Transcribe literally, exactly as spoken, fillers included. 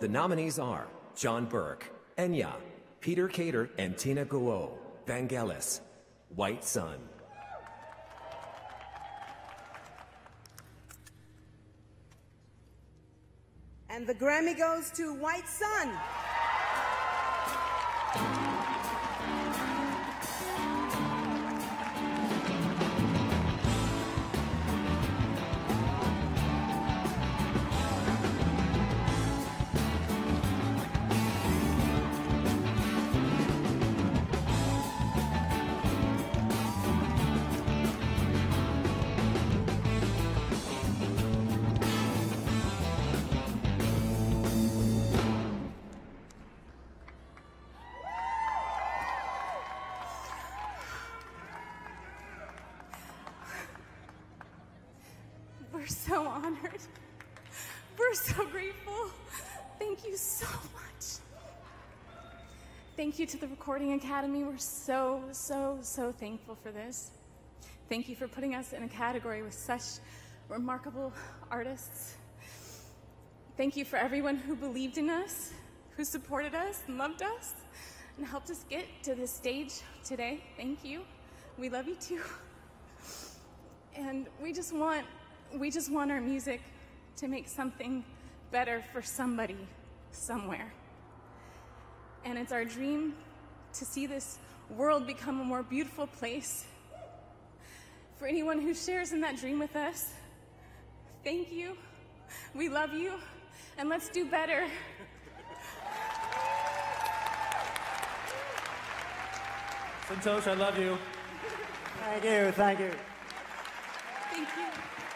The nominees are John Burke, Enya, Peter Kater, and Tina Guo. Vangelis, White Sun. And the Grammy goes to White Sun. We're so honored. We're so grateful. Thank you so much. Thank you to the Recording Academy. We're so, so, so thankful for this. Thank you for putting us in a category with such remarkable artists. Thank you for everyone who believed in us, who supported us and loved us, and helped us get to this stage today. Thank you. We love you too. And we just want We just want our music to make something better for somebody, somewhere. And it's our dream to see this world become a more beautiful place. For anyone who shares in that dream with us, thank you, we love you, and let's do better. Santosh, I love you. Thank you, thank you. Thank you.